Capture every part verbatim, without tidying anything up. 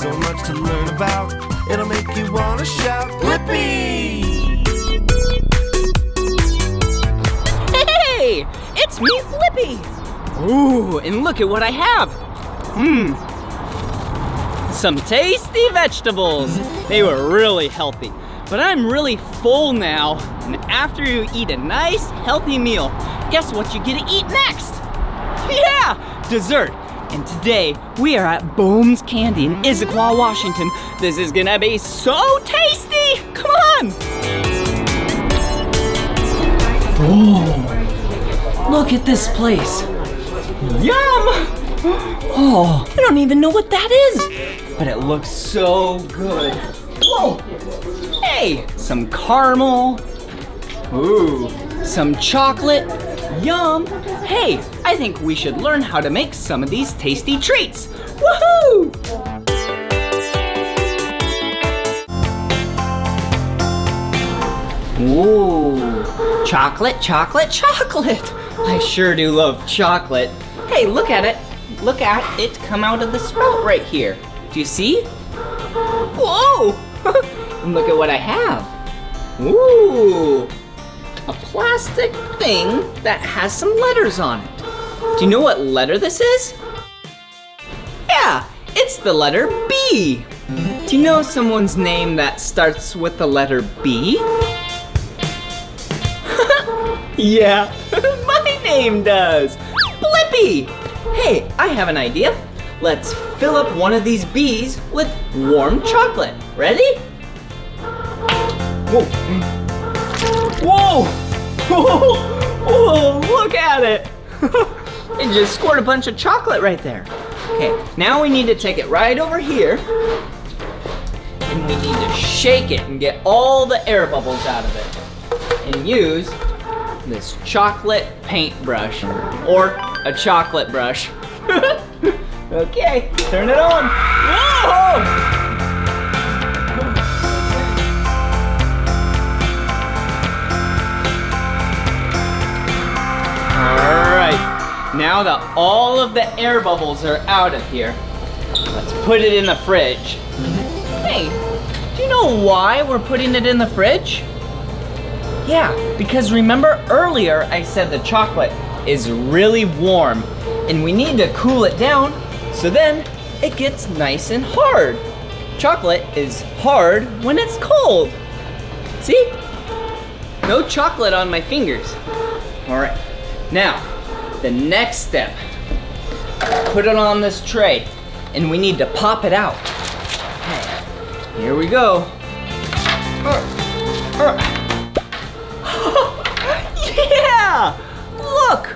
so much to learn about. It'll make you wanna shout, Blippi! Hey! It's me, Blippi! Ooh, and look at what I have! Mmm! Some tasty vegetables! They were really healthy. But I'm really full now, and after you eat a nice, healthy meal, guess what you get to eat next? Yeah, dessert. And today, we are at Boehm's Candy in Issaquah, Washington. This is gonna be so tasty! Come on! Oh, look at this place. Yum! Oh, I don't even know what that is. But it looks so good. Whoa! Hey, some caramel. Ooh, some chocolate. Yum. Hey, I think we should learn how to make some of these tasty treats. Woohoo! Ooh, chocolate, chocolate, chocolate. I sure do love chocolate. Hey, look at it. Look at it come out of the spout right here. Do you see? Whoa! And look at what I have. Ooh! A plastic thing that has some letters on it. Do you know what letter this is? Yeah, it's the letter B. Do you know someone's name that starts with the letter B? Yeah, my name does. Blippi! Hey, I have an idea. Let's fill up one of these B's with warm chocolate. Ready? Whoa! Whoa! Whoa! Whoa! Look at it! It just squirted a bunch of chocolate right there. Okay, now we need to take it right over here, and we need to shake it and get all the air bubbles out of it, and use this chocolate paintbrush or a chocolate brush. Okay, turn it on. Whoa! All right, now that all of the air bubbles are out of here, let's put it in the fridge. Hey, do you know why we're putting it in the fridge? Yeah, because remember earlier I said the chocolate is really warm and we need to cool it down. So then it gets nice and hard. Chocolate is hard when it's cold. See? No chocolate on my fingers. All right, now the next step, put it on this tray and we need to pop it out. Okay. Here we go. Yeah, look,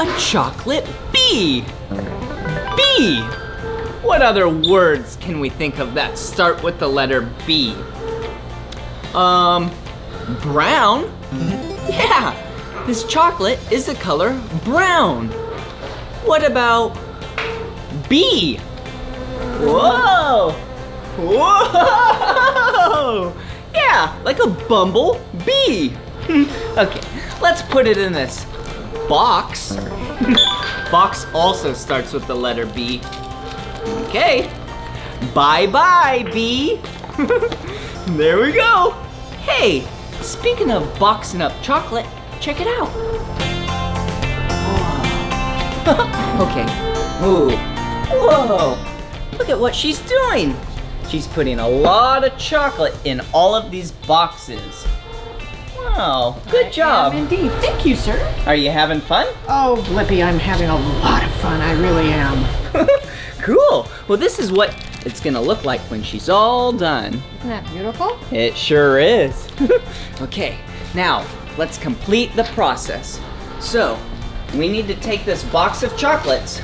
a chocolate bee. B! What other words can we think of that start with the letter B? Um, brown? Yeah, this chocolate is the color brown. What about B? Whoa! Whoa! Yeah, like a bumblebee. Okay, let's put it in this box. Box also starts with the letter B. Okay. Bye-bye, B. There we go. Hey, speaking of boxing up chocolate, check it out. Whoa. Okay. Ooh. Whoa. Look at what she's doing. She's putting a lot of chocolate in all of these boxes. Wow, good I job. Indeed. Thank you, sir. Are you having fun? Oh, Blippi, I'm having a lot of fun. I really am. Cool. Well, this is what it's going to look like when she's all done. Isn't that beautiful? It sure is. Okay, now let's complete the process. So we need to take this box of chocolates,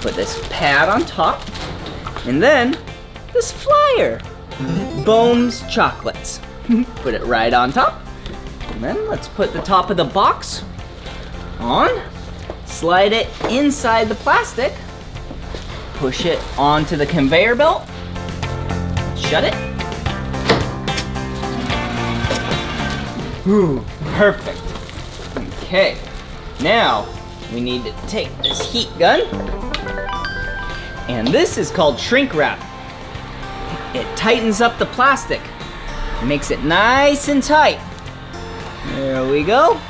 put this pad on top, and then this flyer, Bones Chocolates. Put it right on top. And then let's put the top of the box on. Slide it inside the plastic. Push it onto the conveyor belt. Shut it. Ooh, perfect. Okay, now we need to take this heat gun And this is called shrink wrap. It tightens up the plastic, makes it nice and tight. There we go.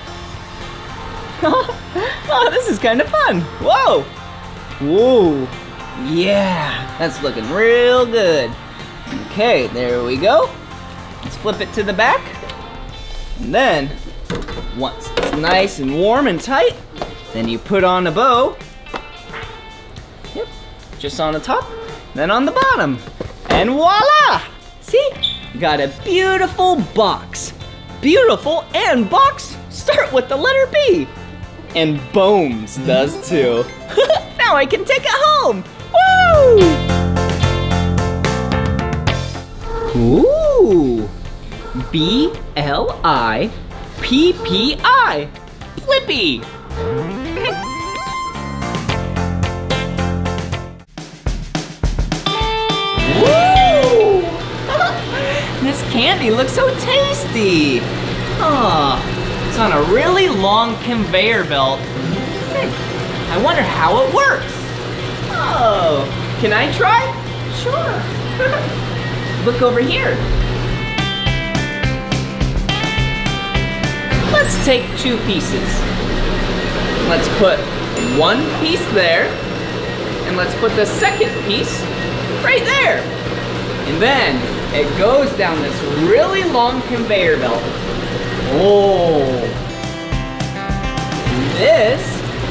Oh, this is kind of fun. Whoa. Whoa. Yeah, that's looking real good. Okay, there we go. Let's flip it to the back. And then, once it's nice and warm and tight, then you put on a bow. Yep, just on the top, then on the bottom. And voila! See, got a beautiful box. Beautiful and box start with the letter B. And Boehm's does too. Now I can take it home. Woo! Ooh, B L I P P I, Blippi. Woo! This candy looks so tasty. Ah, oh, it's on a really long conveyor belt. I wonder how it works. Oh, can I try? Sure. Look over here. Let's take two pieces. Let's put one piece there, and let's put the second piece right there. And then it goes down this really long conveyor belt. Oh. This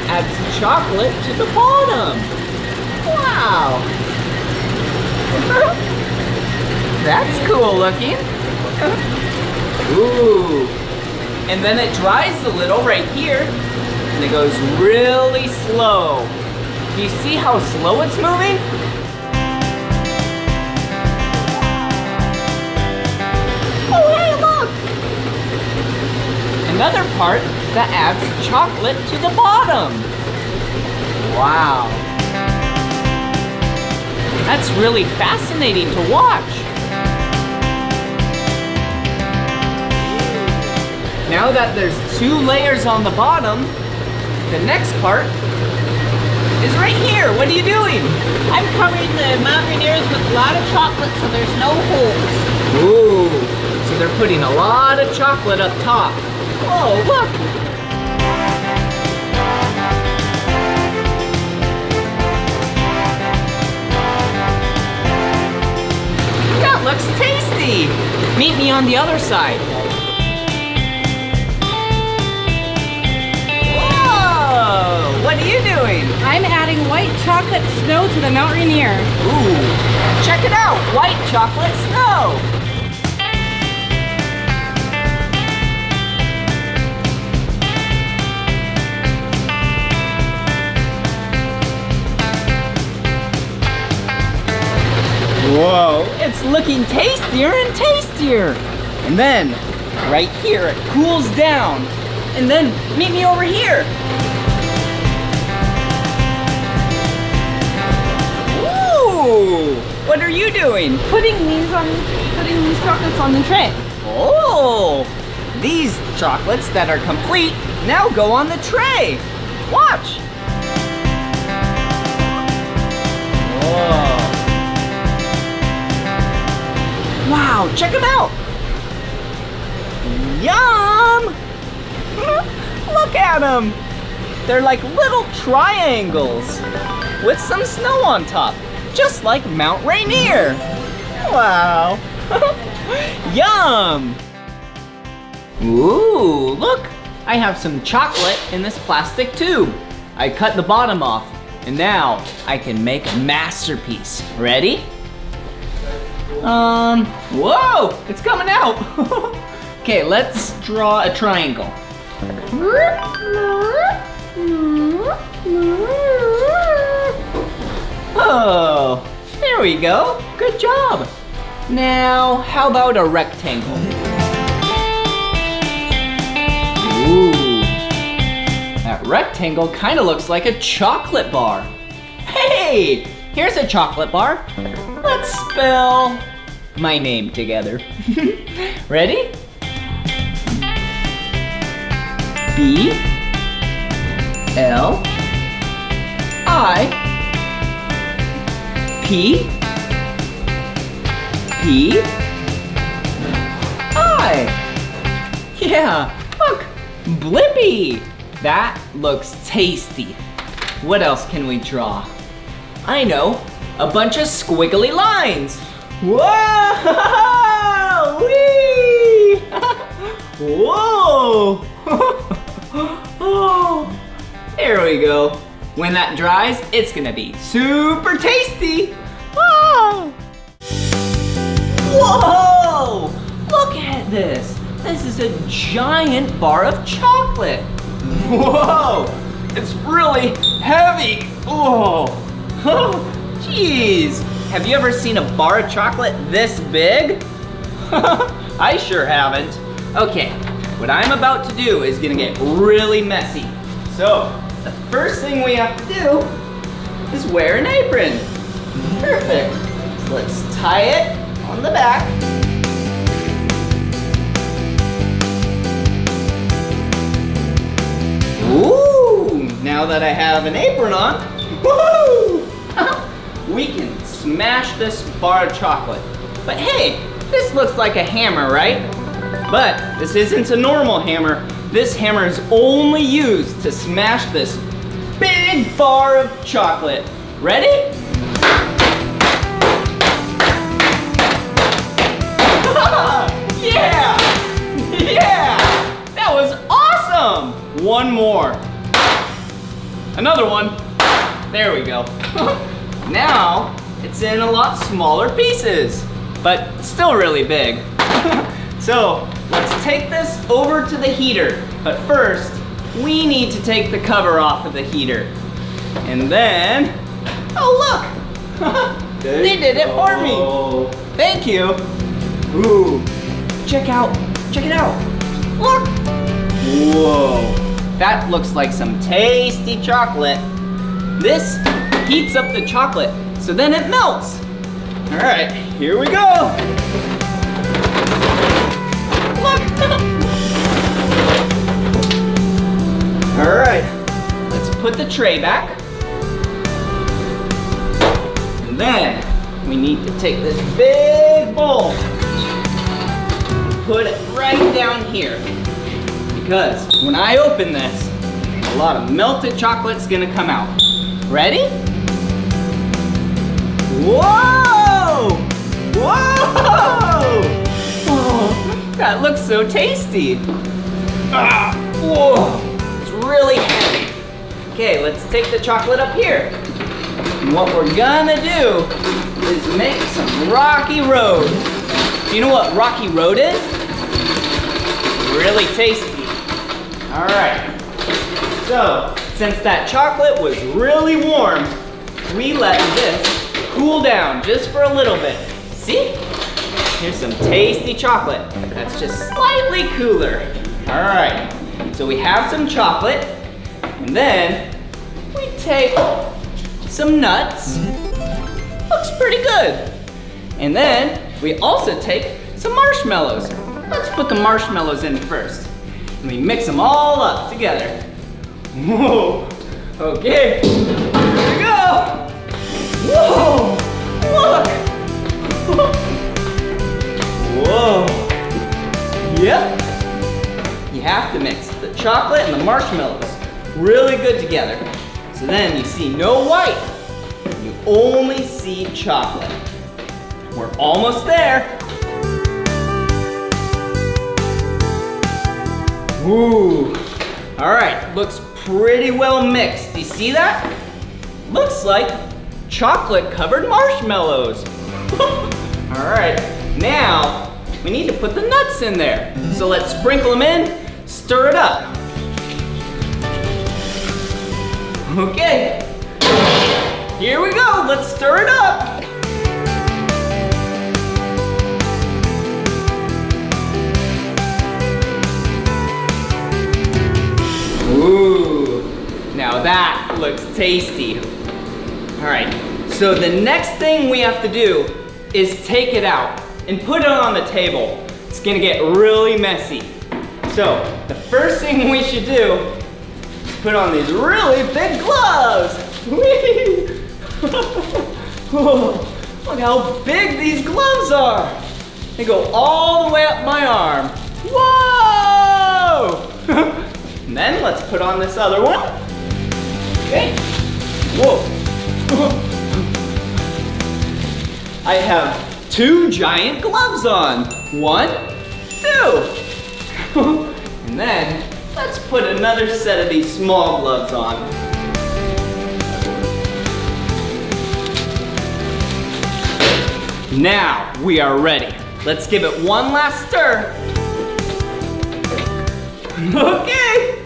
adds chocolate to the bottom. Wow. That's cool looking. Ooh. And then it dries a little right here, and it goes really slow. Do you see how slow it's moving? Oh, hey, look! Another part that adds chocolate to the bottom. Wow. That's really fascinating to watch. Now that there's two layers on the bottom, the next part is right here. What are you doing? I'm covering the Mount Rainiers with a lot of chocolate so there's no holes. Ooh, so they're putting a lot of chocolate up top. Oh, look. That looks tasty. Meet me on the other side. What are you doing? I'm adding white chocolate snow to the Mount Rainier. Ooh, check it out, white chocolate snow. Whoa, it's looking tastier and tastier. And then, right here, it cools down. And then, meet me over here. What are you doing? Putting these on, putting these chocolates on the tray. Oh, these chocolates that are complete now go on the tray. Watch. Whoa. Wow, check them out. Yum. Look at them. They're like little triangles with some snow on top. Just like Mount Rainier. Wow. Yum. Ooh, look. I have some chocolate in this plastic tube. I cut the bottom off, and now I can make a masterpiece. Ready? Um, whoa, it's coming out. Okay, let's draw a triangle. Oh, there we go. Good job. Now, how about a rectangle? Ooh, that rectangle kind of looks like a chocolate bar. Hey, here's a chocolate bar. Let's spell my name together. Ready? B, L, I, P, P, I. Yeah, look, Blippi. That looks tasty. What else can we draw? I know, a bunch of squiggly lines. Whoa! Whee! Whoa! Oh, there we go. When that dries, it's gonna be super tasty. Oh. Whoa! Look at this. This is a giant bar of chocolate. Whoa! It's really heavy. Whoa! Oh, jeez. Have you ever seen a bar of chocolate this big? I sure haven't. Okay, what I'm about to do is gonna get really messy. So, the first thing we have to do is wear an apron. Perfect. So let's tie it on the back. Ooh, now that I have an apron on, woohoo! We can smash this bar of chocolate. But hey, this looks like a hammer, right? But this isn't a normal hammer. This hammer is only used to smash this big bar of chocolate. Ready? Yeah! Yeah! That was awesome! One more. Another one. There we go. Now, it's in a lot smaller pieces, but still really big. So, let's take this over to the heater. But first, we need to take the cover off of the heater. And then, oh look! They did it for me! Thank you! Ooh, check out, check it out! Look! Whoa! That looks like some tasty chocolate. This heats up the chocolate, so then it melts. All right, here we go. Look. All right, let's put the tray back. And then we need to take this big bowl and put it right down here. Because when I open this, a lot of melted chocolate's gonna come out. Ready? Whoa! Whoa! Whoa! That looks so tasty. Ah! Whoa! It's really heavy. Okay, let's take the chocolate up here. And what we're gonna do is make some rocky road. Do you know what rocky road is? Really tasty. All right. So, since that chocolate was really warm, we let this cool down just for a little bit. See? Here's some tasty chocolate that's just slightly cooler. All right, so we have some chocolate, and then we take some nuts. Looks pretty good. And then we also take some marshmallows. Let's put the marshmallows in first. And we mix them all up together. Whoa, okay, here we go. Whoa, look. Whoa, yep. You have to mix the chocolate and the marshmallows really good together. So then you see no white, you only see chocolate. We're almost there. Ooh, all right, looks pretty well mixed. Do you see that? Looks like chocolate-covered marshmallows. All right, now we need to put the nuts in there. So let's sprinkle them in, stir it up. Okay, here we go, let's stir it up. Ooh, now that looks tasty. All right, so the next thing we have to do is take it out and put it on the table. It's gonna get really messy. So the first thing we should do is put on these really big gloves. Whee! Whoa, look how big these gloves are. They go all the way up my arm. Whoa! And then let's put on this other one. Okay. Whoa. I have two giant gloves on. One, two. And then let's put another set of these small gloves on. Now we are ready. Let's give it one last stir. Okay.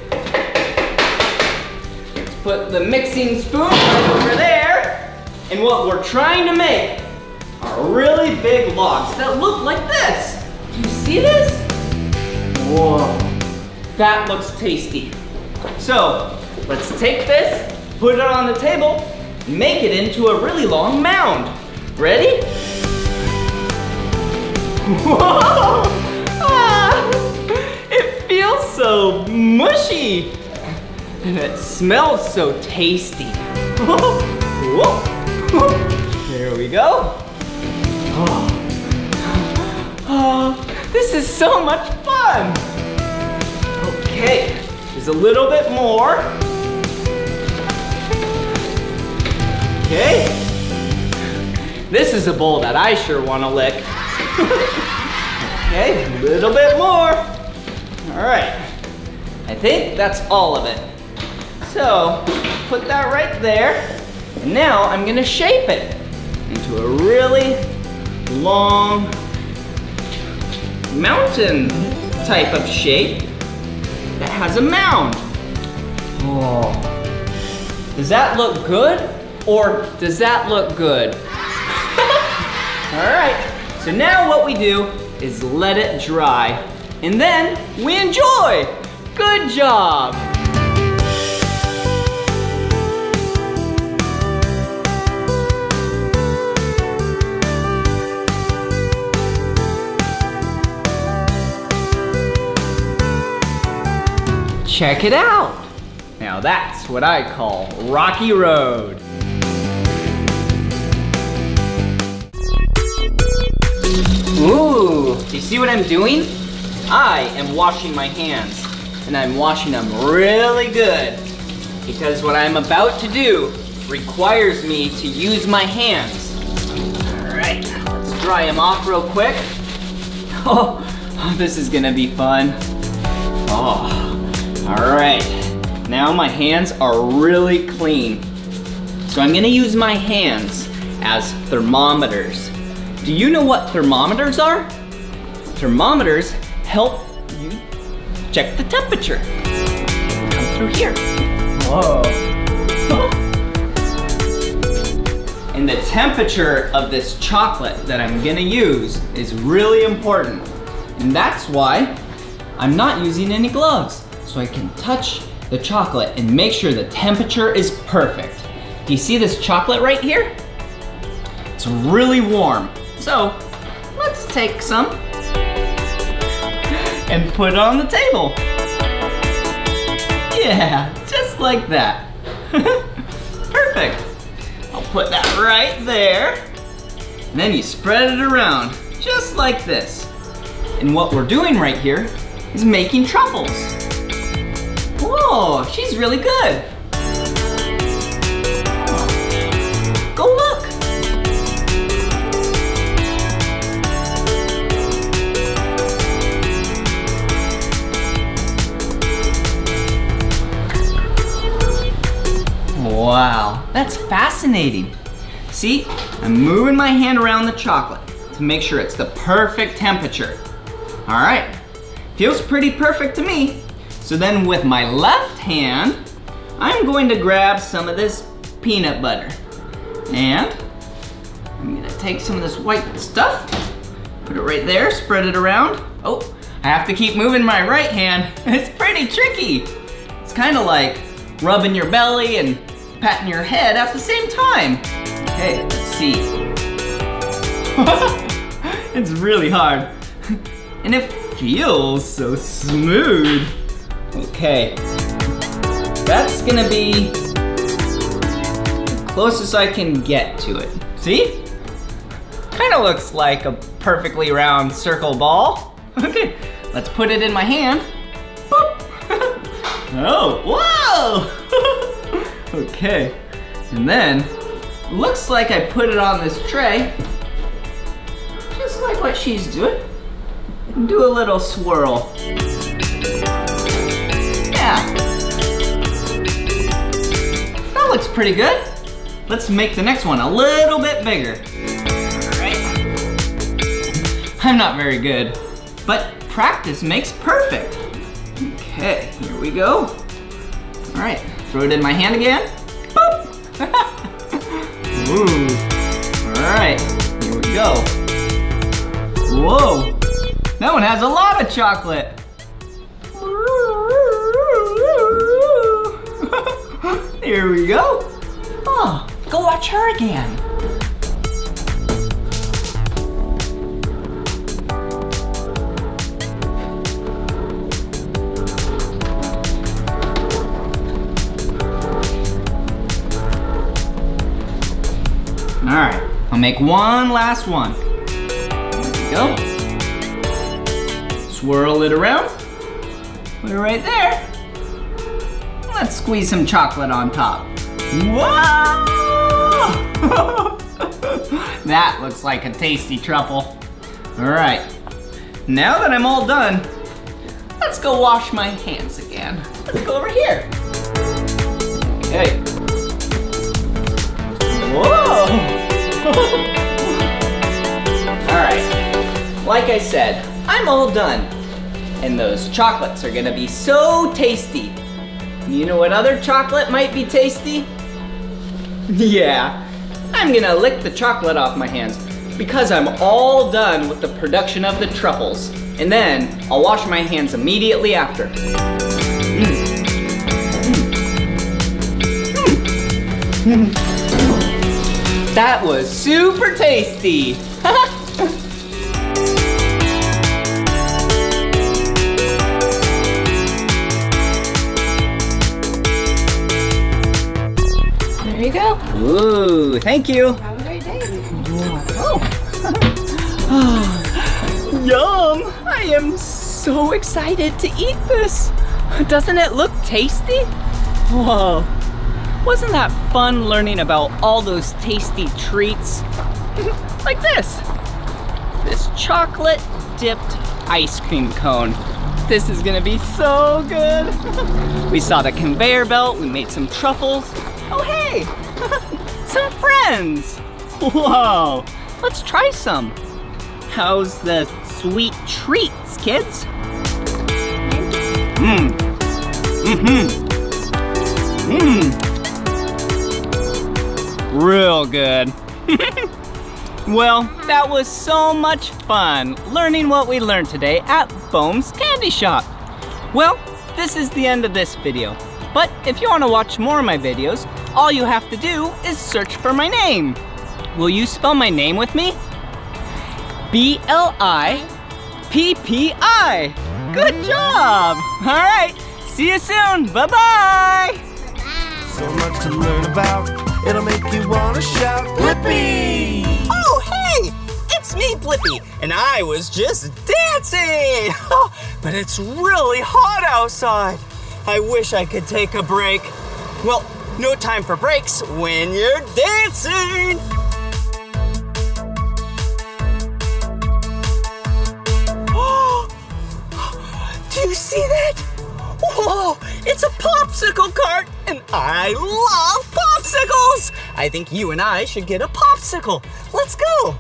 Let's put the mixing spoon right over there. And what we're trying to make are really big logs that look like this. Do you see this? Whoa. That looks tasty. So let's take this, put it on the table, make it into a really long mound. Ready? Whoa! Ah, it feels so mushy. And it smells so tasty. There we go. Oh. Oh, this is so much fun. Okay, there's a little bit more. Okay. This is a bowl that I sure want to lick. Okay, a little bit more. All right, I think that's all of it. So, put that right there. And now I'm gonna shape it into a really long mountain type of shape that has a mound. Oh, does that look good? Or does that look good? All right. So now what we do is let it dry, and then we enjoy. Good job. Check it out. Now that's what I call Rocky Road. Ooh, do you see what I'm doing? I am washing my hands, and I'm washing them really good because what I'm about to do requires me to use my hands. All right, let's dry them off real quick. Oh, oh this is gonna be fun. Oh, all right. Now my hands are really clean. So I'm gonna use my hands as thermometers. Do you know what thermometers are? Thermometers help you check the temperature. Come through here. Whoa. And the temperature of this chocolate that I'm gonna use is really important. And that's why I'm not using any gloves. So I can touch the chocolate and make sure the temperature is perfect. Do you see this chocolate right here? It's really warm. So, let's take some and put it on the table. Yeah, just like that. Perfect. I'll put that right there. And then you spread it around, just like this. And what we're doing right here is making truffles. Whoa, she's really good. Go look. Wow, that's fascinating. See, I'm moving my hand around the chocolate to make sure it's the perfect temperature. All right, feels pretty perfect to me. So then with my left hand, I'm going to grab some of this peanut butter. And I'm gonna take some of this white stuff, put it right there, spread it around. Oh, I have to keep moving my right hand. It's pretty tricky. It's kind of like rubbing your belly and patting your head at the same time. Okay, let's see. It's really hard. And it feels so smooth. Okay, that's gonna be the closest I can get to it. See? Kind of looks like a perfectly round circle ball. Okay, let's put it in my hand. Boop. Oh, whoa! Okay, and then looks like I put it on this tray, just like what she's doing. Do a little swirl. Yeah. That looks pretty good. Let's make the next one a little bit bigger. All right. I'm not very good, but practice makes perfect. Okay, here we go. All right, throw it in my hand again. Boop. Ooh. All right, here we go. Whoa, that one has a lot of chocolate. Here we go. Oh, go watch her again. All right, I'll make one last one. There we go. Swirl it around. Put it right there. Let's squeeze some chocolate on top. Whoa! That looks like a tasty truffle. All right, now that I'm all done, let's go wash my hands again. Let's go over here. Okay. Whoa! All right, like I said, I'm all done. And those chocolates are gonna be so tasty. You know what other chocolate might be tasty? Yeah, I'm gonna lick the chocolate off my hands because I'm all done with the production of the truffles. And then I'll wash my hands immediately after. Mm. Mm. Mm. That was super tasty. There you go. Ooh, thank you. Have a great day. Oh. Yum! I am so excited to eat this. Doesn't it look tasty? Whoa. Wasn't that fun learning about all those tasty treats? Like this. This chocolate dipped ice cream cone. This is gonna be so good. We saw the conveyor belt, we made some truffles. Oh, hey, some friends. Whoa, let's try some. How's the sweet treats, kids? Mmm, mm-hmm, mmm. Real good. Well, that was so much fun learning what we learned today at Boehm's Candy Shop. Well, this is the end of this video. But if you want to watch more of my videos, all you have to do is search for my name. Will you spell my name with me? B L I P P I. Good job! All right, see you soon. Bye-bye. So much to learn about. It'll make you want to shout, Blippi! Oh, hey! It's me, Blippi, and I was just dancing. Oh, but it's really hot outside. I wish I could take a break. Well, no time for breaks when you're dancing. Do you see that? Whoa, it's a popsicle cart, and I love popsicles. I think you and I should get a popsicle. Let's go.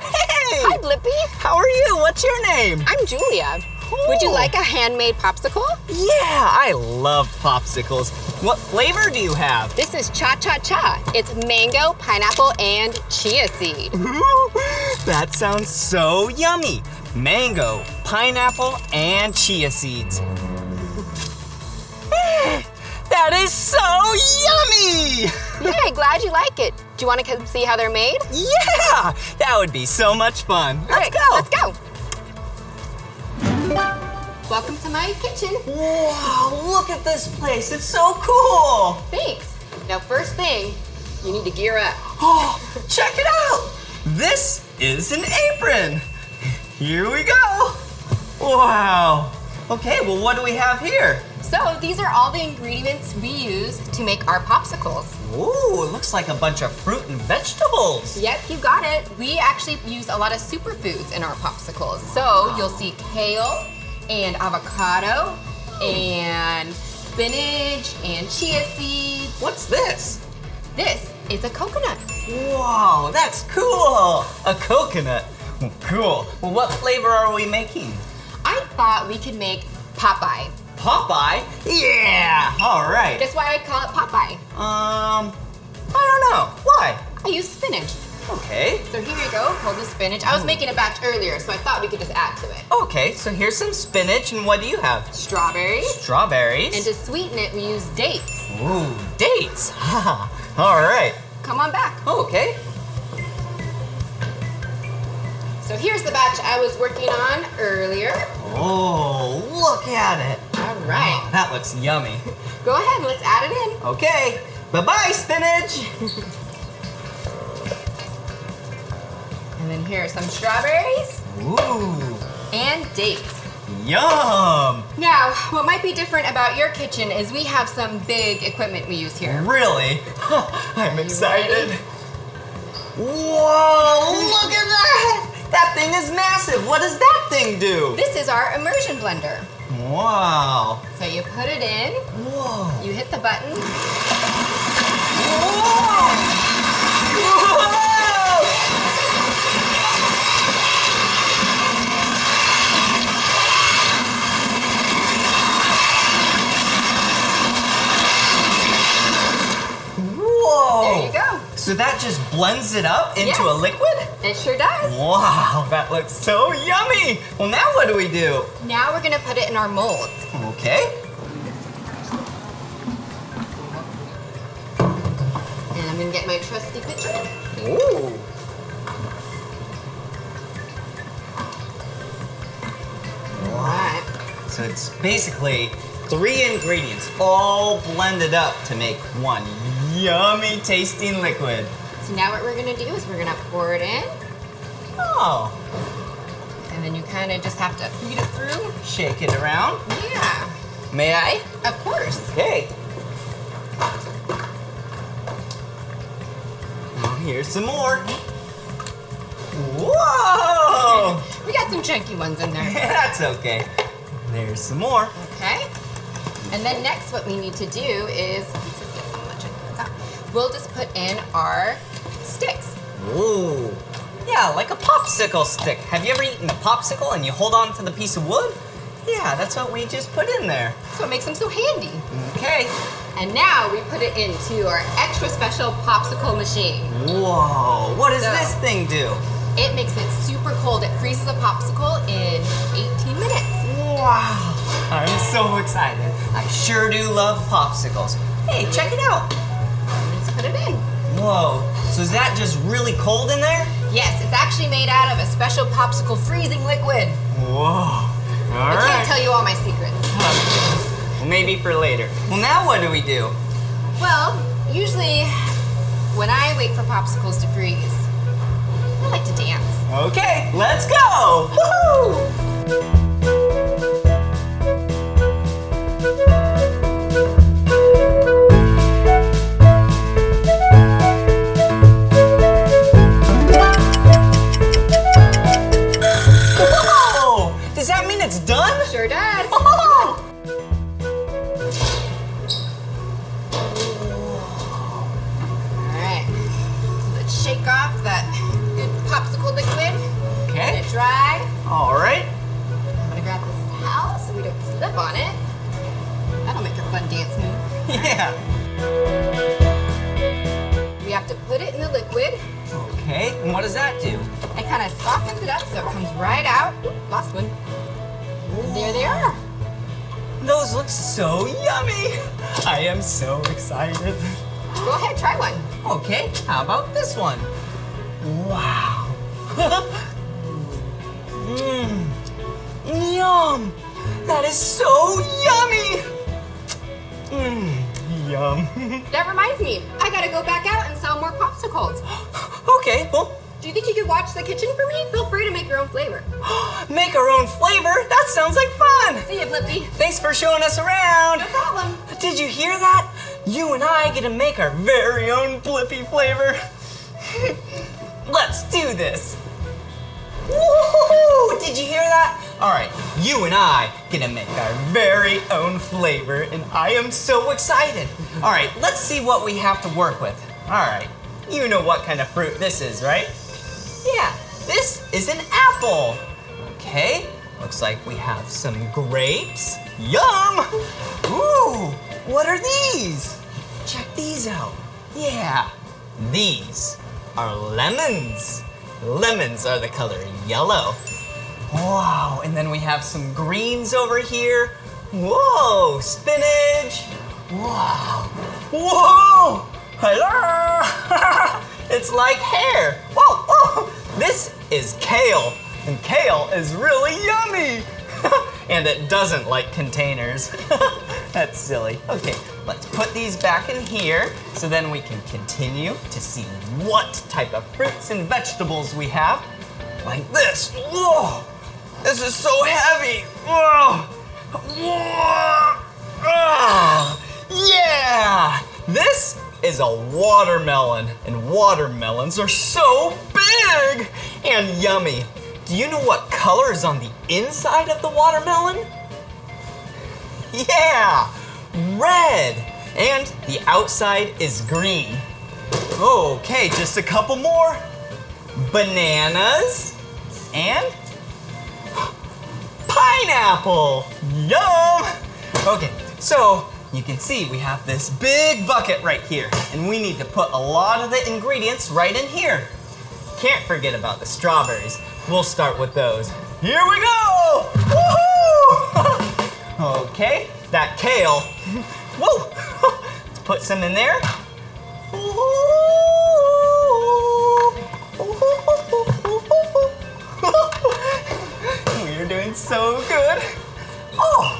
Hey. Hi, Blippi. How are you? What's your name? I'm Julia. Ooh. Would you like a handmade popsicle? Yeah, I love popsicles. What flavor do you have? This is cha-cha-cha. It's mango, pineapple, and chia seed. Ooh, that sounds so yummy. Mango, pineapple, and chia seeds. That is so yummy! Yeah, glad you like it. Do you want to come see how they're made? Yeah, that would be so much fun. All let's right, go. Let's go. Welcome to my kitchen. Wow, look at this place. It's so cool. Thanks. Now, first thing, you need to gear up. Oh, check it This is an apron. Here we go. Wow. Okay, well, what do we have here? So these are all the ingredients we use to make our popsicles. Ooh, it looks like a bunch of fruit and vegetables. Yep, you got it. We actually use a lot of superfoods in our popsicles. So wow. You'll see kale and avocado and spinach and chia seeds. What's this? This is a coconut. Whoa, that's cool. A coconut. Cool. Well, what flavor are we making? I thought we could make Popeye. Popeye? Yeah! All right. Guess why I call it Popeye? Um, I don't know. Why? I use spinach. Okay. So here you go. Hold the spinach. I was making a batch earlier, so I thought we could just add to it. Okay, so here's some spinach, and what do you have? Strawberries. Strawberries. And to sweeten it, we use dates. Ooh, dates. All right. Come on back. Oh, okay. So here's the batch I was working on earlier. Oh, look at it. All right. Oh, that looks yummy. Go ahead, let's add it in. Okay. Bye-bye, spinach. And then here are some strawberries. Ooh. And dates. Yum. Now, what might be different about your kitchen is we have some big equipment we use here. Really? I'm excited. Whoa, look at that. That thing is massive. What does that thing do? This is our immersion blender. Wow. So you put it in. Whoa. You hit the button. Whoa. Whoa. There you go. So that just blends it up into yes. a liquid? It sure does. Wow, that looks so yummy. Well, now what do we do? Now we're going to put it in our mold. Okay. And I'm going to get my trusty pitcher. Ooh. All right. So it's basically three ingredients all blended up to make one yummy tasting liquid. Now what we're gonna do is we're gonna pour it in. Oh. And then you kind of just have to feed it through. Shake it around. Yeah. May I? Of course. Okay. Here's some more. Whoa! We got some chunky ones in there. That's okay. There's some more. Okay. And then next what we need to do is, let's just get some of the chunky ones out. We'll just put in our sticks. Ooh. Yeah, like a popsicle stick. Have you ever eaten a popsicle and you hold on to the piece of wood? Yeah, that's what we just put in there. That's what makes them so handy. Okay. And now we put it into our extra special popsicle machine. Whoa, what does so this thing do? It makes it super cold. It freezes a popsicle in eighteen minutes. Wow, I'm so excited. I sure do love popsicles. Hey, check it out. Let's put it in. Whoa, so is that just really cold in there? Yes, it's actually made out of a special popsicle freezing liquid. Whoa, all right. I can't tell you all my secrets. Well, maybe for later. Well, now what do we do? Well, usually when I wait for popsicles to freeze, I like to dance. Okay, let's go. Woohoo! Sure does. Oh. All right. Let's shake off that good popsicle liquid. Okay. Let it dry. All right. I'm gonna grab this towel so we don't slip on it. That'll make a fun dance move. Yeah. Right. We have to put it in the liquid. Okay. And what does that do? It kind of softens it up so it comes right out. Oop, lost one. There they are. Those look so yummy. I am so excited. Go ahead, try one. Okay, how about this one? Wow. Mmm. Yum. That is so yummy. Mmm. Yum. That reminds me, I gotta go back out and sell more popsicles. Okay, well, Do you think you could watch the kitchen for me? Feel free to make your own flavor. Make our own flavor? That sounds like fun. See you, Blippi. Thanks for showing us around. No problem. Did you hear that? You and I get to make our very own Blippi flavor. Let's do this. Woo-hoo-hoo! Did you hear that? All right, you and I gonna make our very own flavor, and I am so excited. All right, let's see what we have to work with. All right, you know what kind of fruit this is, right? Yeah, this is an apple. Okay, looks like we have some grapes. Yum! Ooh, what are these? Check these out. Yeah, these are lemons. Lemons are the color yellow. Wow, and then we have some greens over here. Whoa, spinach. Wow, whoa, hello. It's like hair. Whoa, oh, this is kale, and kale is really yummy. And it doesn't like containers. That's silly. Okay, let's put these back in here so then we can continue to see what type of fruits and vegetables we have. Like this. Whoa! This is so heavy. Whoa! Whoa! Oh, yeah! This is a watermelon, and watermelons are so big and yummy. Do you know what color is on the inside of the watermelon? Yeah, red. And the outside is green. Okay, just a couple more. Bananas and pineapple. Yum. Okay, so you can see we have this big bucket right here, and we need to put a lot of the ingredients right in here. Can't forget about the strawberries. We'll start with those. Here we go! Woohoo! Okay, that kale. Whoa! Let's put some in there. We're doing so good. Oh,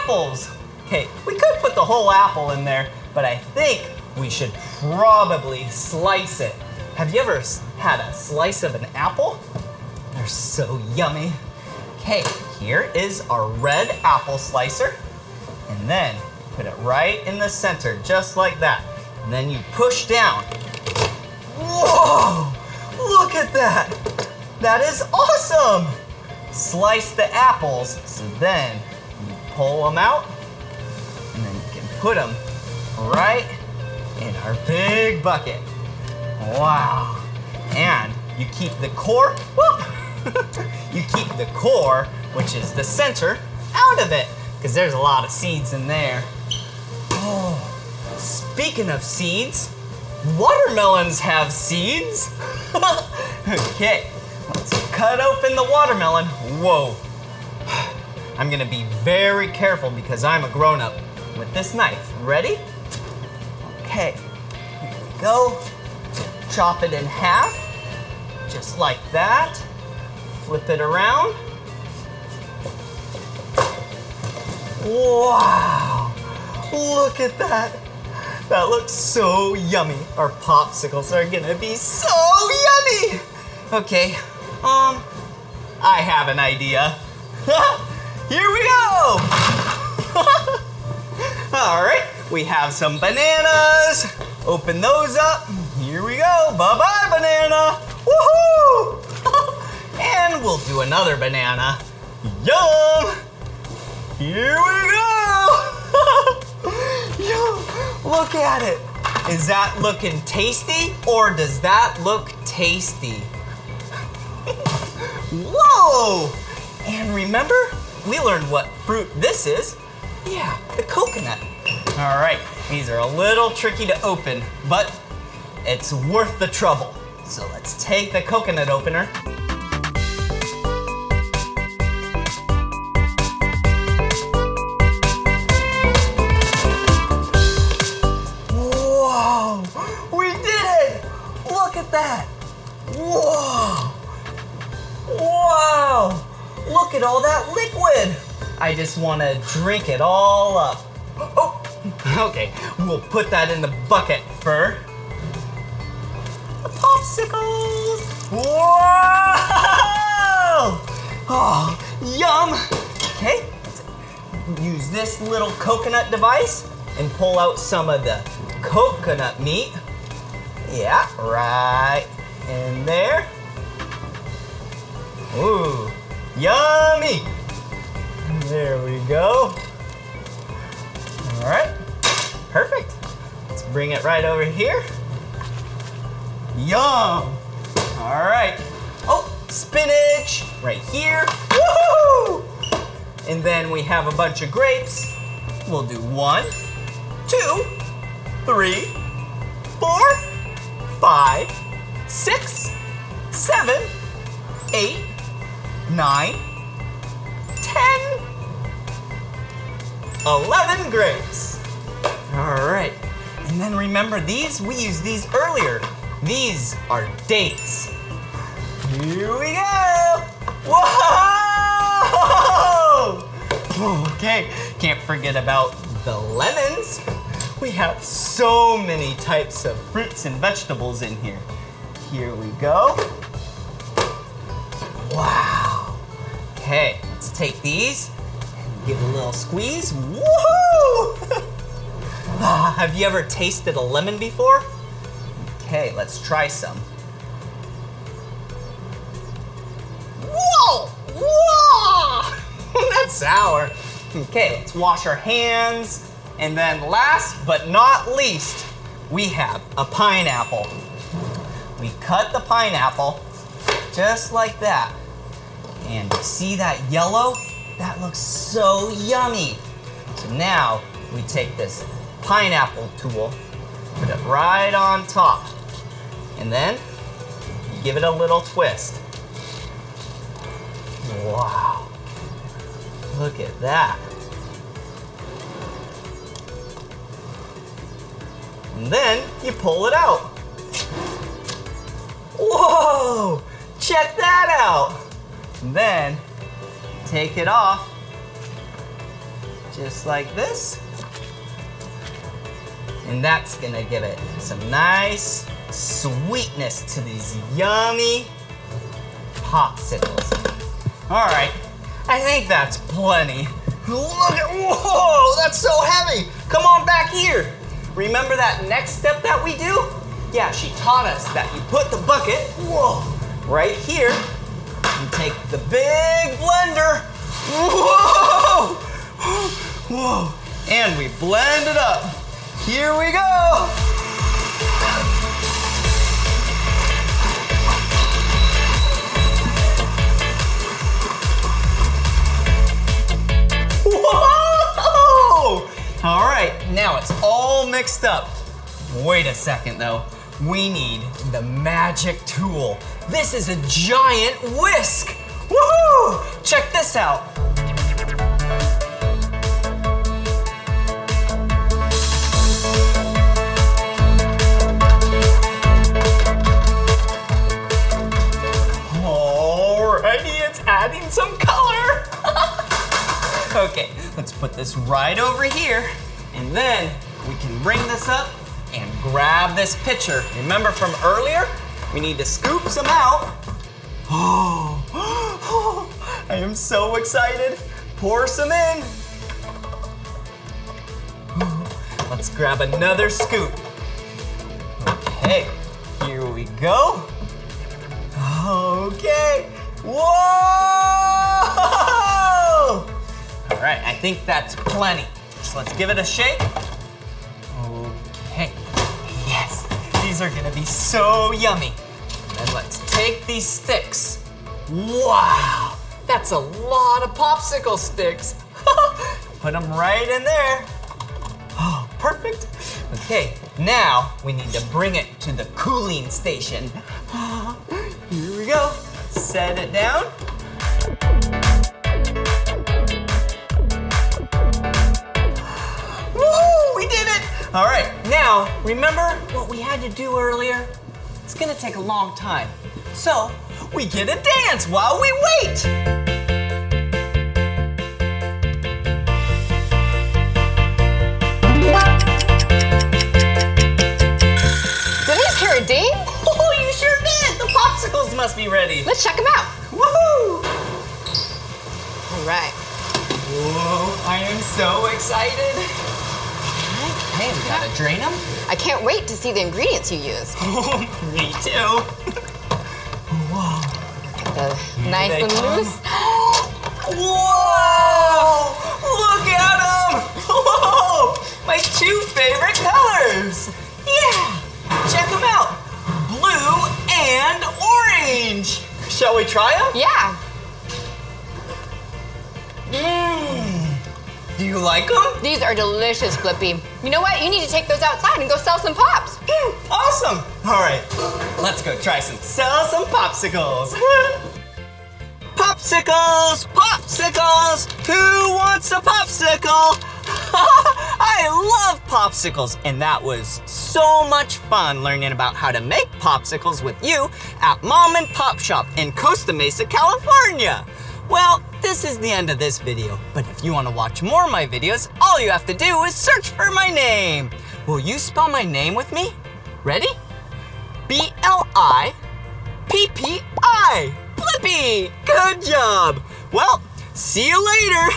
apples. Okay, we could put the whole apple in there, but I think we should probably slice it. Have you ever had a slice of an apple? They're so yummy. Okay, here is our red apple slicer. And then put it right in the center, just like that. And then you push down. Whoa, look at that. That is awesome. Slice the apples, so then you pull them out. And then you can put them right in our big bucket. Wow. And you keep the core, whoop. You keep the core, which is the center, out of it, because there's a lot of seeds in there. Oh, speaking of seeds, watermelons have seeds. Okay, let's cut open the watermelon. Whoa. I'm gonna be very careful because I'm a grown-up with this knife. Ready? Okay, here we go. Chop it in half, just like that. Flip it around. Wow, look at that. That looks so yummy. Our popsicles are gonna be so yummy. Okay, um, I have an idea. Here we go. All right, we have some bananas. Open those up. Here we go. Bye-bye, banana. Woohoo! And we'll do another banana. Yum! Here we go! Yum! Look at it. Is that looking tasty or does that look tasty? Whoa! And remember, we learned what fruit this is. Yeah, the coconut. All right, these are a little tricky to open, but it's worth the trouble. So let's take the coconut opener. Whoa, we did it! Look at that. Whoa, wow, look at all that liquid. I just want to drink it all up. Oh, okay, we'll put that in the bucket for popsicles. Yum. Okay, let's use this little coconut device and pull out some of the coconut meat. Yeah, right in there. Ooh, yummy. There we go. All right, perfect. Let's bring it right over here. Yum. All right. Oh, spinach right here. Woohoo! And then we have a bunch of grapes. We'll do one, two, three, four, five, six, seven, eight, nine, ten, eleven grapes. All right. And then remember these, we used these earlier. These are dates. Here we go. Whoa! Okay, can't forget about the lemons. We have so many types of fruits and vegetables in here. Here we go. Wow. Okay, let's take these and give a little squeeze. Woohoo! Ah, have you ever tasted a lemon before? Okay, let's try some. Whoa! Whoa! That's sour. Okay, let's wash our hands. And then last but not least, we have a pineapple. We cut the pineapple just like that. And you see that yellow? That looks so yummy. So now we take this pineapple tool, put it right on top. And then you give it a little twist. Wow, look at that. And then you pull it out. Whoa, check that out. And then take it off, just like this. And that's gonna give it some nice sweetness to these yummy popsicles. All right, I think that's plenty. Look at, whoa, that's so heavy. Come on back here. Remember that next step that we do? Yeah, she taught us that you put the bucket, whoa, right here. You take the big blender, whoa, whoa, and we blend it up. Here we go. Whoa! All right, now it's all mixed up. Wait a second though, we need the magic tool. This is a giant whisk. Woohoo! Check this out. Alrighty, it's adding some color. Okay, let's put this right over here, and then we can bring this up and grab this pitcher. Remember from earlier? We need to scoop some out. Oh, oh, I am so excited. Pour some in. Let's grab another scoop. Okay, here we go. Okay, whoa! All right, I think that's plenty. So let's give it a shake. Okay, yes, these are gonna be so yummy. And let's take these sticks. Wow, that's a lot of popsicle sticks. Put them right in there. Oh, perfect. Okay, now we need to bring it to the cooling station. Here we go, set it down. Woo, we did it! All right, now, remember what we had to do earlier? It's gonna take a long time. So, we get a dance while we wait. Did we just hear a ding? Oh, you sure did! The popsicles must be ready. Let's check them out. Woohoo! right. Whoa, I am so excited. Hey, we gotta drain them. I can't wait to see the ingredients you used. Oh, me too. Whoa. Look at the nice and come. Loose. Whoa! Look at them! Whoa! My two favorite colors. Yeah! Check them out. Blue and orange. Shall we try them? Yeah. Mmm. Do you like them? These are delicious, Blippi. You know what? You need to take those outside and go sell some pops. Mm, awesome. All right, let's go try some. Sell some popsicles. Popsicles, popsicles. Who wants a popsicle? I love popsicles, and that was so much fun learning about how to make popsicles with you at Mom and Pop Shop in Costa Mesa, California. Well, this is the end of this video, but if you want to watch more of my videos, all you have to do is search for my name. Will you spell my name with me? Ready? B L I P P I. Blippi! Good job! Well, see you later!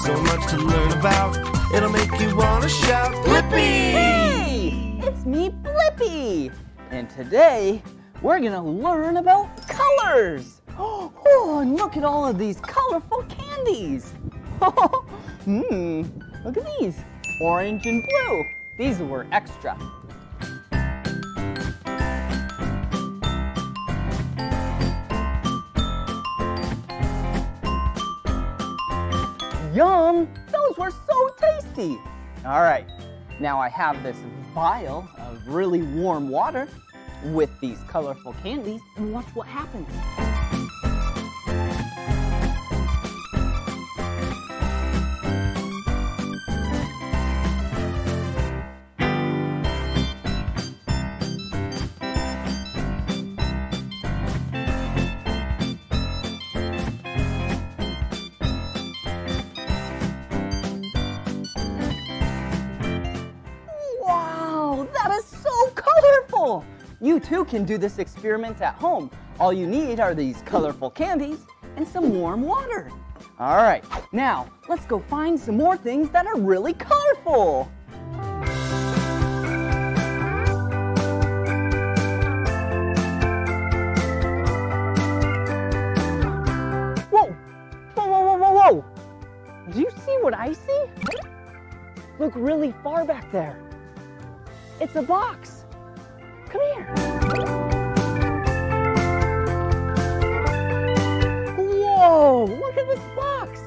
So much to learn about, it'll make you want to shout, Blippi! Hey! It's me, Blippi! And today, we're gonna learn about colors! Oh, and look at all of these colorful candies! Mmm, look at these! Orange and blue. These were extra. Yum! Those were so tasty! All right, now I have this vial of really warm water with these colorful candies, and watch what happens. You too can do this experiment at home. All you need are these colorful candies and some warm water. All right, now let's go find some more things that are really colorful. Whoa, whoa, whoa, whoa, whoa. Do you see what I see? Look really far back there. It's a box. Come here. Whoa, look at this box.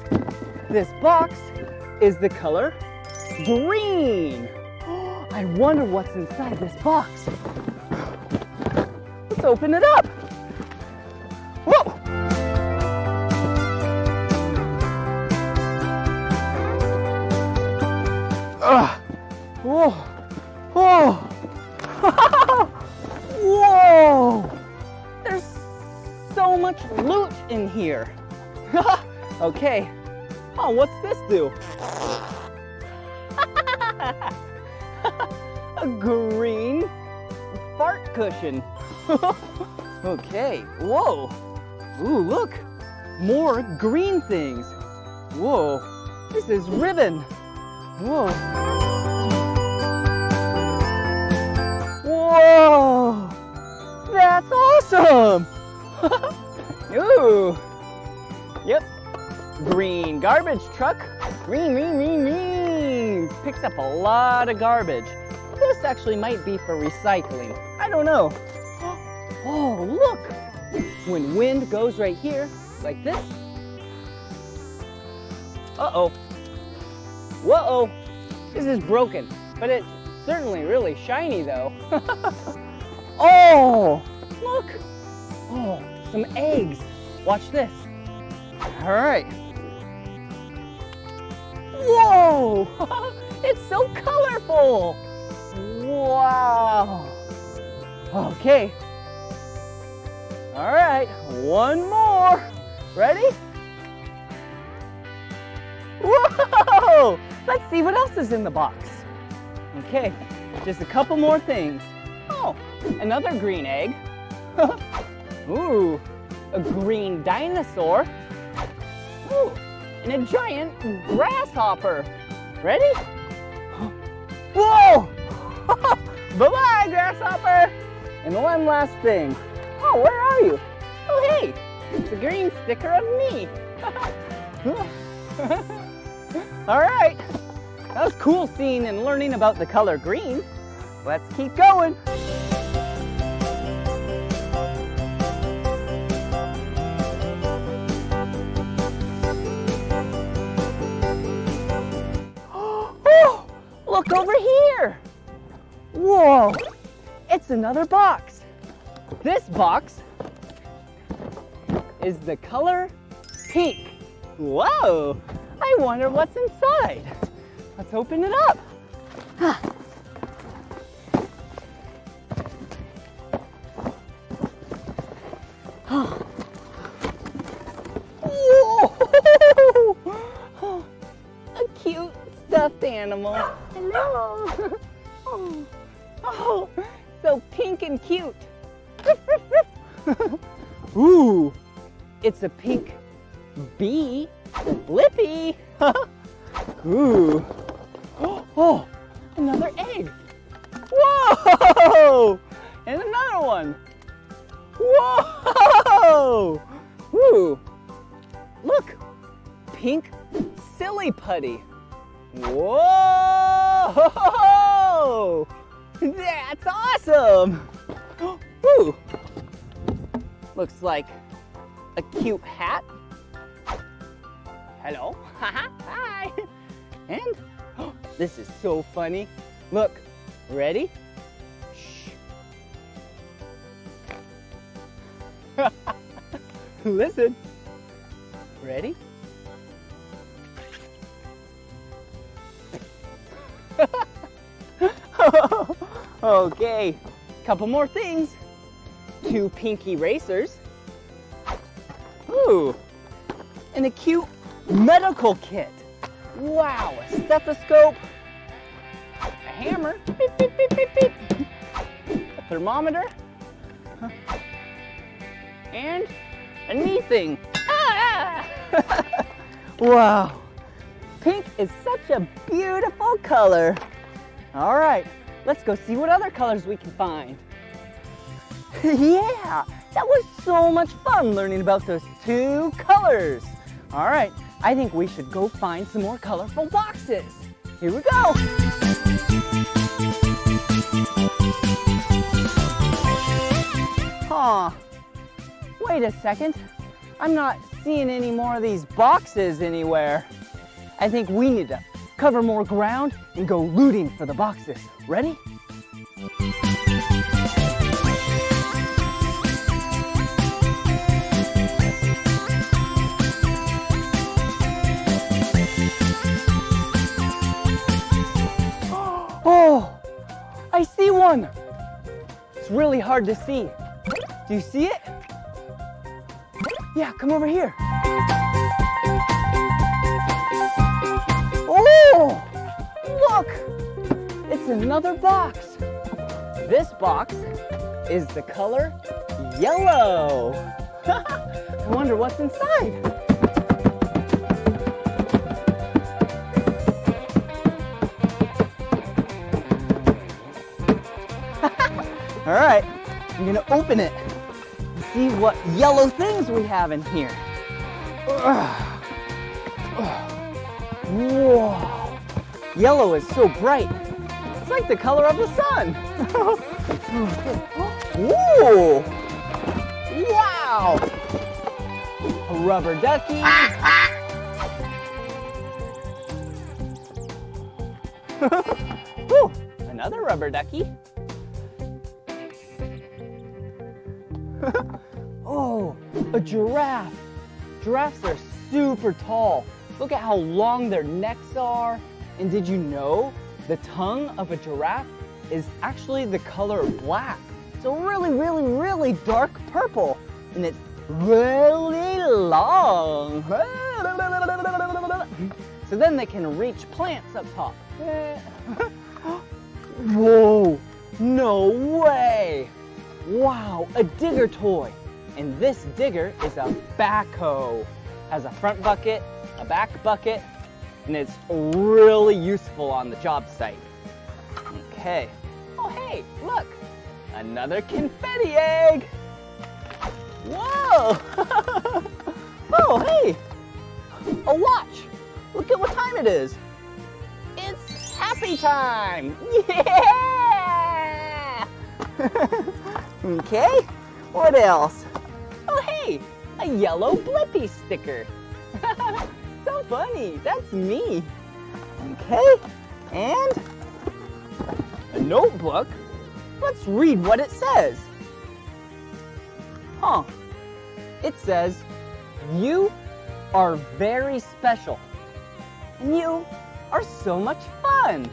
This box is the color green. Oh, I wonder what's inside this box. Let's open it up. Whoa. Ugh. Whoa. Whoa. Whoa! There's so much loot in here. Okay. Oh, what's this do? A green fart cushion. Okay. Whoa. Ooh, look. More green things. Whoa. This is ribbon. Whoa. Whoa. That's awesome! Ooh! Yep. Green garbage truck. Green, green, green, green. Picks up a lot of garbage. This actually might be for recycling. I don't know. Oh, look! When wind goes right here, like this. Uh-oh. Whoa-oh. This is broken, but it's certainly really shiny though. Oh, look. Oh, some eggs. Watch this. All right. Whoa, it's so colorful. Wow. Okay. All right, one more. Ready? Whoa, let's see what else is in the box. Okay, just a couple more things. Oh, another green egg. Ooh, a green dinosaur. Ooh, and a giant grasshopper. Ready? Whoa! Bye-bye, grasshopper! And one last thing. Oh, where are you? Oh, hey! It's a green sticker of me. All right. That was cool seeing and learning about the color green. Let's keep going. Oh, look over here. Whoa, it's another box. This box is the color pink. Whoa, I wonder what's inside. Let's open it up. Whoa, a cute stuffed animal. Hello. Oh, oh, so pink and cute. Ooh, it's a pink bee, Blippi. Ooh, oh, another egg. Whoa, and another one. Whoa, ooh, look, pink silly putty. Whoa, that's awesome. Ooh, looks like a cute hat. Hello, hi. And oh, this is so funny. Look, ready? Shh. Listen. Ready? Okay, couple more things. Two pink erasers. Ooh, and a cute medical kit. Wow, a stethoscope, a hammer, beep, beep, beep, beep, beep. A thermometer, huh. And a knee thing. Ah! Wow, pink is such a beautiful color. All right, let's go see what other colors we can find. Yeah, that was so much fun learning about those two colors. All right, I think we should go find some more colorful boxes. Here we go. Huh, wait a second. I'm not seeing any more of these boxes anywhere. I think we need to cover more ground and go looting for the boxes. Ready? I see one. It's really hard to see. Do you see it? Yeah, come over here. Oh, look, it's another box. This box is the color yellow. I wonder what's inside. All right, I'm gonna open it and see what yellow things we have in here. Ugh. Ugh. Whoa, yellow is so bright. It's like the color of the sun. Whoa, wow. A rubber ducky. Ooh, another rubber ducky. Oh, a giraffe. Giraffes are super tall. Look at how long their necks are. And did you know the tongue of a giraffe is actually the color black? It's a really, really, really dark purple. And it's really long. So then they can reach plants up top. Whoa, no way. Wow, a digger toy. And this digger is a backhoe. Has a front bucket, a back bucket, and it's really useful on the job site. Okay. Oh, hey, look, another confetti egg. Whoa. Oh, hey, a watch. Look at what time it is. It's happy time. Yeah. Okay, what else? Oh, hey, a yellow Blippi sticker. So funny, that's me. Okay, and a notebook. Let's read what it says. Huh, it says, you are very special. And you are so much fun.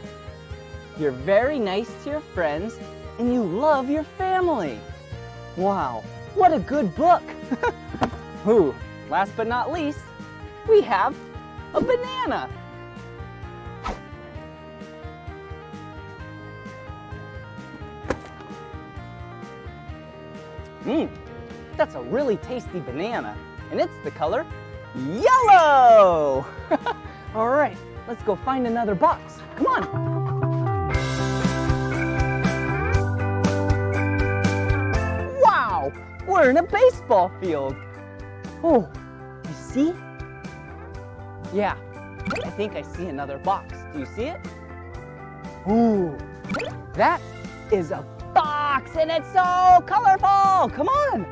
You're very nice to your friends and you love your family. Wow, what a good book. Ooh, last but not least, we have a banana. Mmm, that's a really tasty banana, and it's the color yellow. All right, let's go find another box. Come on. Wow, we're in a baseball field. Oh, you see? Yeah, I think I see another box. Do you see it? Ooh, that is a box and it's so colorful. Come on.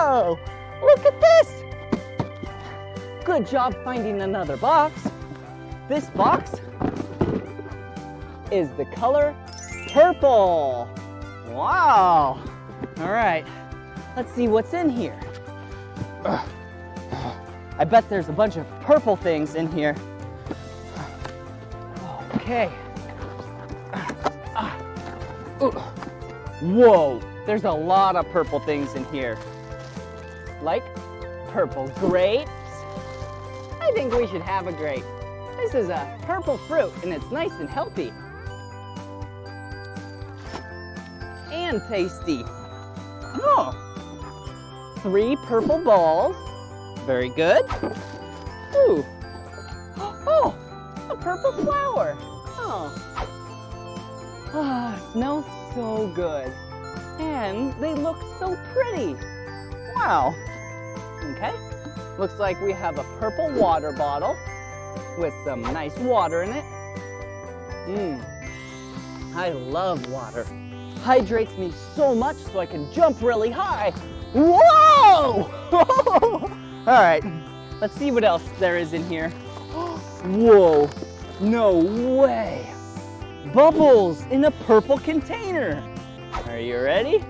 Oh, look at this. Good job finding another box. This box is the color purple. Wow. All right, let's see what's in here. Ugh. I bet there's a bunch of purple things in here. Okay. Ooh. Whoa, there's a lot of purple things in here. Like purple grapes. I think we should have a grape. This is a purple fruit and it's nice and healthy. And tasty. Oh, three purple balls. Very good. Ooh. Oh, a purple flower. Oh. Ah, oh, smells so good. And they look so pretty. Wow. Okay. Looks like we have a purple water bottle with some nice water in it. Mmm. I love water. Hydrates me so much so I can jump really high. Whoa! All right, let's see what else there is in here. Whoa, no way. Bubbles in a purple container. Are you ready?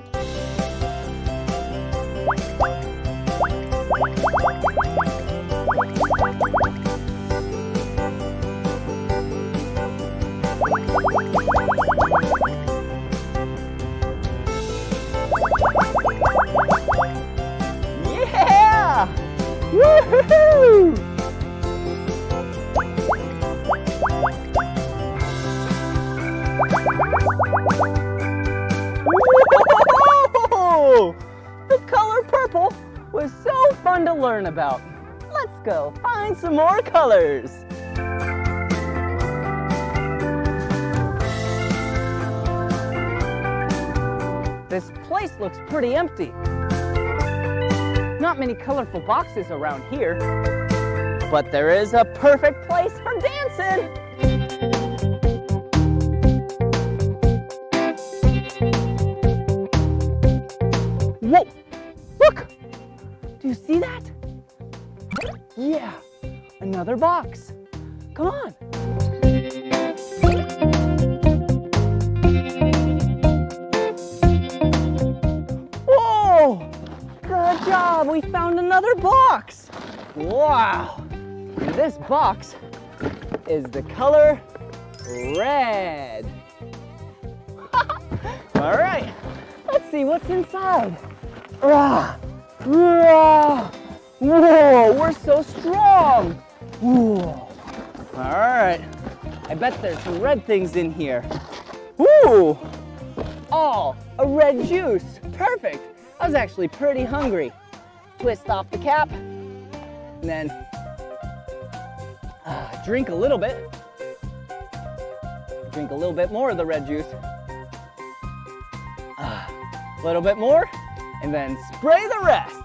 Woo-hoo-hoo! Whoa! The color purple was so fun to learn about. Let's go find some more colors. This place looks pretty empty. Not many colorful boxes around here, but there is a perfect place for dancing. Whoa, look, do you see that? Yeah, another box. Come on. Whoa. Good job, we found another box. Wow, and this box is the color red. All right, let's see what's inside. Rah, rah. Whoa, we're so strong. Whoa. All right, I bet there's some red things in here. Woo! Oh, a red juice. Perfect. I was actually pretty hungry. Twist off the cap, and then uh, drink a little bit. Drink a little bit more of the red juice. Uh, a little bit more, and then spray the rest.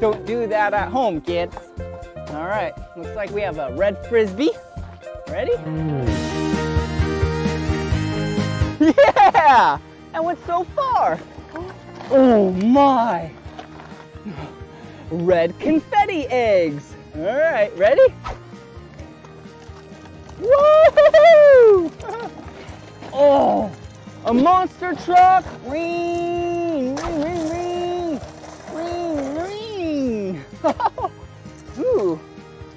Don't do that at home, kids. All right, looks like we have a red frisbee. Ready? Yeah! I went so far. Oh my! Red confetti eggs. All right, ready? Woo! Oh, a monster truck. Ring, ring, ring, ring, ring, ring. Ooh,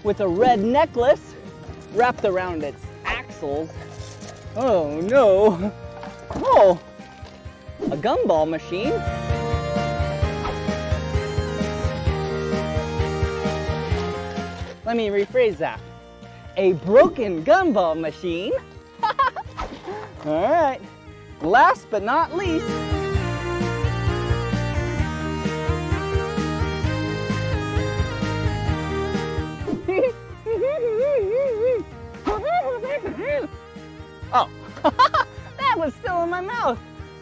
with a red necklace wrapped around its axles. Oh no! Oh, a gumball machine. Let me rephrase that. A broken gumball machine. All right, last but not least, oh, that was still in my mouth.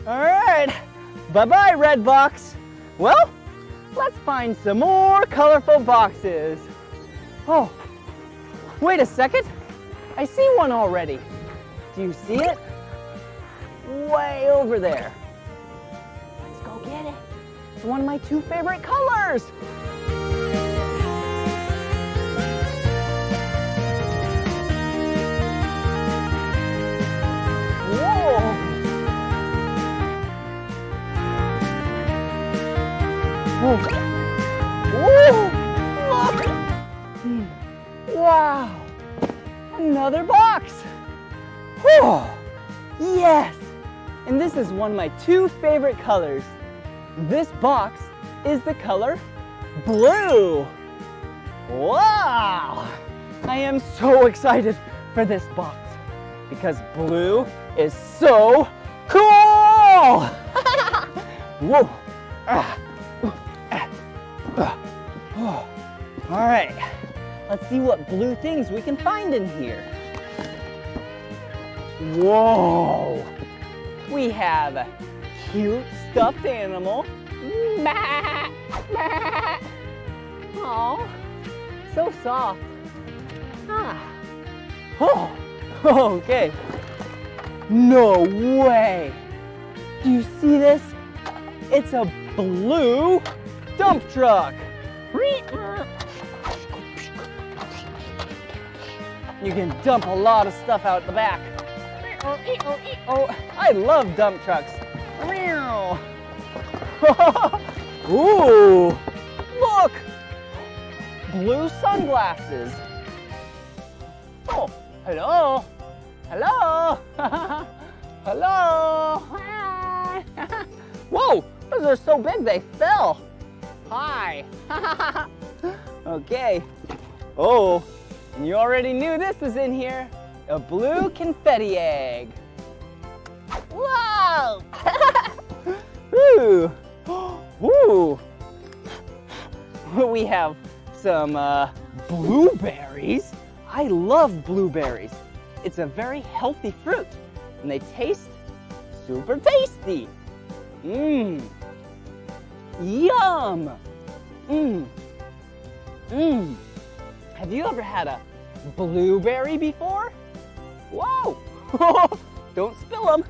All right, bye-bye, red box. Well, let's find some more colorful boxes. Oh, wait a second, I see one already. Do you see it? Way over there. Let's go get it. It's one of my two favorite colors. Whoa. Whoa. Whoa. Wow, another box. Whew. Yes. And this is one of my two favorite colors. This box is the color blue. Wow! I am so excited for this box because blue is so cool! Whoa! Ah. Ah. Ah. Oh. All right, let's see what blue things we can find in here. Whoa! We have a cute stuffed animal. Oh, so soft. Ah. Oh, okay. No way. Do you see this? It's a blue dump truck. You can dump a lot of stuff out the back. Oh, oh, oh, I love dump trucks. Ooh, look! Blue sunglasses. Oh, hello. Hello. Hello. Hi. Whoa, those are so big they fell. Hi. Okay. Oh, and you already knew this was in here. A blue confetti egg. Whoa! Ooh. Ooh. We have some uh, blueberries. I love blueberries. It's a very healthy fruit, and they taste super tasty. Mmm. Yum. Mmm. Mmm. Have you ever had a blueberry before? Whoa! Don't spill them.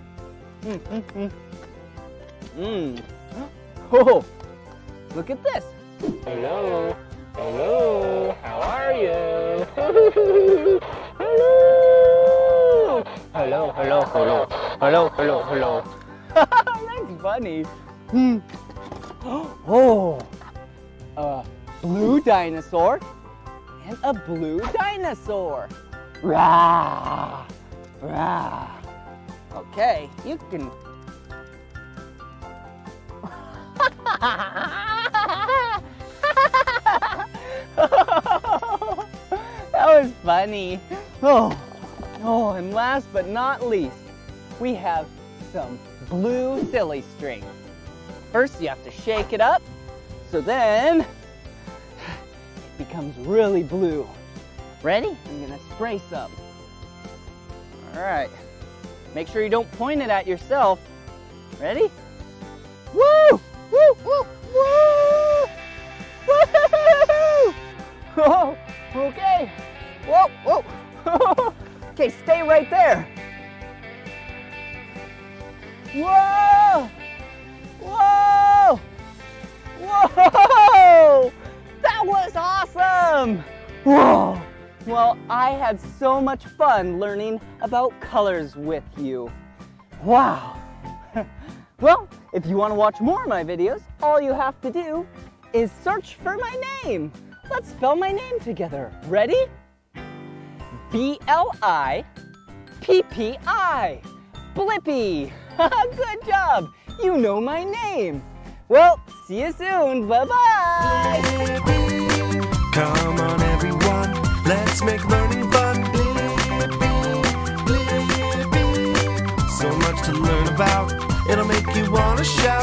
Mmm, mmm, mmm. Mmm. Oh, look at this. Hello. Hello. How are you? Hello. Hello, hello, hello. Hello, hello, hello. That's funny. Mm. Oh, a blue dinosaur and a blue dinosaur. Rah. Rah. Okay, you can. That That was funny. Oh, oh, and last but not least, we have some blue silly string. First, you have to shake it up, so then it becomes really blue. Ready? I'm gonna spray some. All right. Make sure you don't point it at yourself. Ready? Woo! Woo! Woo! Woo! Woo! Whoa! Okay. Whoa! Whoa! Okay, stay right there. Whoa! Whoa! Whoa! That was awesome! Whoa! Well, I had so much fun learning about colors with you. Wow! Well, if you want to watch more of my videos, all you have to do is search for my name. Let's spell my name together. Ready? B L I P P I. Blippi! Good job! You know my name. Well, see you soon. Bye-bye! Come on, everyone. Let's make learning fun. Blippi, Blippi. So much to learn about. It'll make you wanna shout.